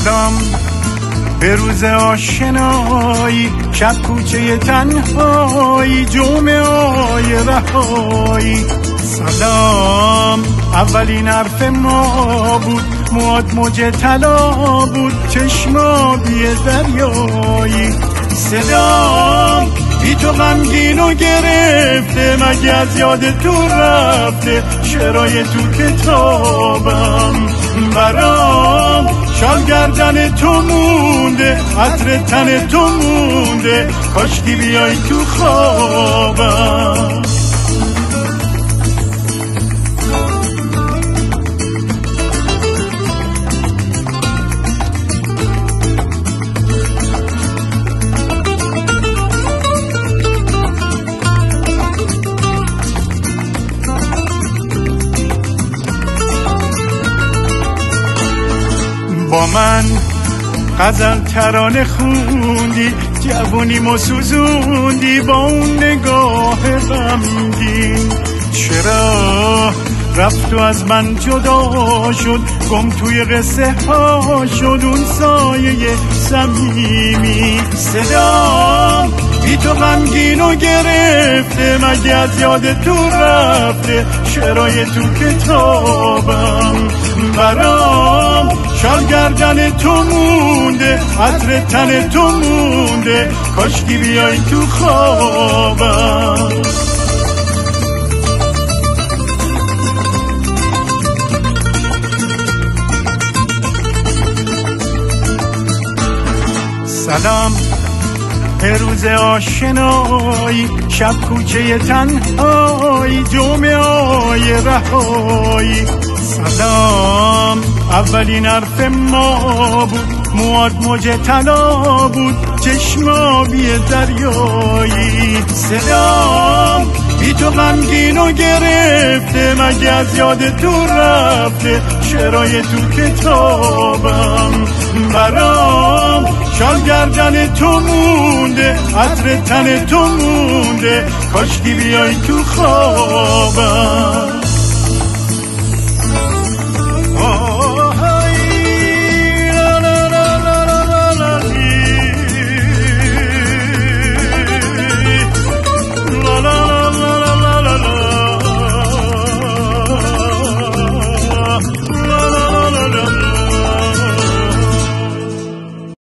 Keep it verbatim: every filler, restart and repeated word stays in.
قدم به روز آشنایی، شب کوچه تنهایی، جمعه های رهایی. سلام اولین حرف ما بود، مواد موج طلا بود، چشما بی دریایی. صدام بی تو غمگینو گرفته، مگه از یاد تو رفته شعرای تو کتابم؟ برام شال گردن تو مونده، عطر تن تو مونده، کاشکی بیای تو خوابم. با من غزل ترانه خوندی، جوونیم و سوزوندی با اون نگاه غمگین. چرا رفت و از من جدا شد، گم توی قصه ها شد اون سایه صمیمی. صدام بی تو غمگینو گرفته، مگه از یاد تو رفته شعرای تو کتابم؟ برام شال گردن تو مونده، عطر تن تو مونده، کاشکی بیای تو خوابم. سلام به روز آشنایی، شب کوچه تنهایی، جمعه های رهایی. سلام اولین حرف ما بود، مواد موج طلا بود، چشما بی دریایی. صدام بی تو غمگینو گرفته، مگه از یاد تو رفته شعرای تو کتابم؟ برام شال گردن تو مونده، عطر تن تو مونده، کاشکی بیای تو خوابم.